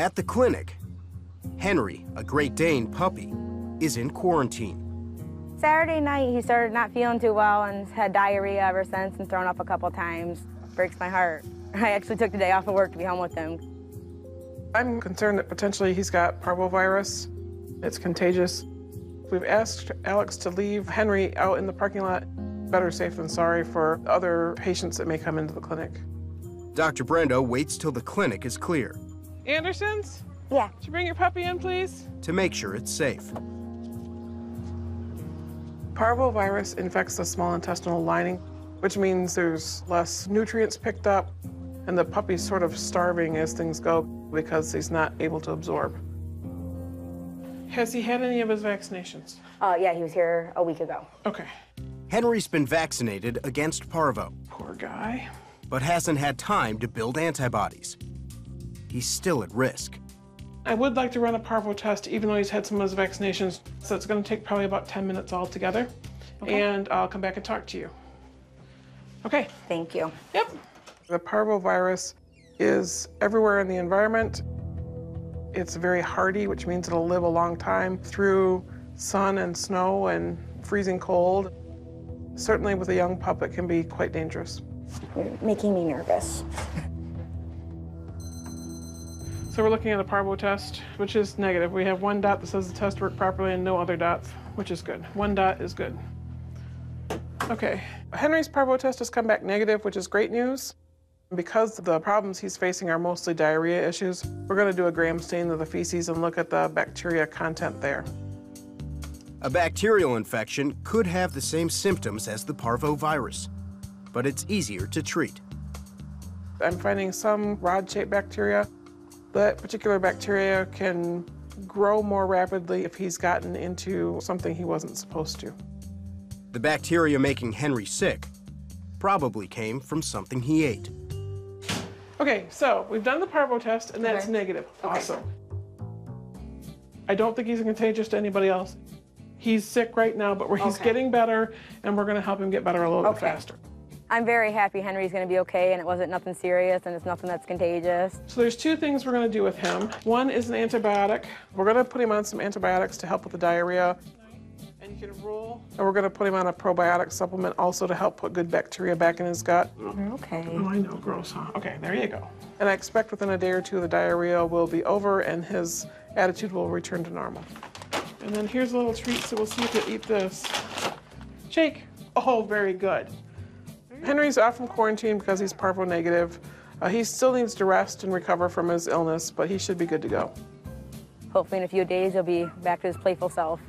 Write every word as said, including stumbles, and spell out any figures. At the clinic, Henry, a Great Dane puppy, is in quarantine. Saturday night, he started not feeling too well and had diarrhea ever since and thrown up a couple times. Breaks my heart. I actually took the day off of work to be home with him. I'm concerned that potentially he's got parvovirus. It's contagious. We've asked Alex to leave Henry out in the parking lot. Better safe than sorry for other patients that may come into the clinic. Doctor Brenda waits till the clinic is clear. Andersons? Yeah. Could you bring your puppy in, please? To make sure it's safe. Parvovirus infects the small intestinal lining, which means there's less nutrients picked up, and the puppy's sort of starving as things go because he's not able to absorb. Has he had any of his vaccinations? Uh, yeah, he was here a week ago. Okay. Henry's been vaccinated against Parvo. Poor guy. But hasn't had time to build antibodies. He's still at risk. I would like to run a Parvo test, even though he's had some of his vaccinations. So it's going to take probably about ten minutes altogether. Okay. And I'll come back and talk to you. Okay. Thank you. Yep. The parvovirus is everywhere in the environment. It's very hardy, which means it'll live a long time through sun and snow and freezing cold. Certainly with a young pup, it can be quite dangerous. You're making me nervous. So we're looking at a Parvo test, which is negative. We have one dot that says the test worked properly and no other dots, which is good. One dot is good. Okay. Henry's Parvo test has come back negative, which is great news. Because the problems he's facing are mostly diarrhea issues, we're going to do a gram stain of the feces and look at the bacteria content there. A bacterial infection could have the same symptoms as the parvovirus, but it's easier to treat. I'm finding some rod-shaped bacteria. That particular bacteria can grow more rapidly if he's gotten into something he wasn't supposed to. The bacteria making Henry sick probably came from something he ate. Okay, so we've done the Parvo test, and that's okay. Negative. Okay. Awesome. I don't think he's contagious to anybody else. He's sick right now, but he's okay. Getting better, and we're going to help him get better a little okay. bit faster. I'm very happy Henry's going to be okay, and it wasn't nothing serious, and it's nothing that's contagious. So there's two things we're going to do with him. One is an antibiotic. We're going to put him on some antibiotics to help with the diarrhea. And you can roll. And we're going to put him on a probiotic supplement also to help put good bacteria back in his gut. Okay. Oh, I know. Gross, huh? Okay, there you go. And I expect within a day or two the diarrhea will be over and his attitude will return to normal. And then here's a little treat, so we'll see if he'll eat this. Shake. Oh, very good. Henry's off from quarantine because he's parvo negative. Uh, he still needs to rest and recover from his illness, but he should be good to go. Hopefully in a few days he'll be back to his playful self.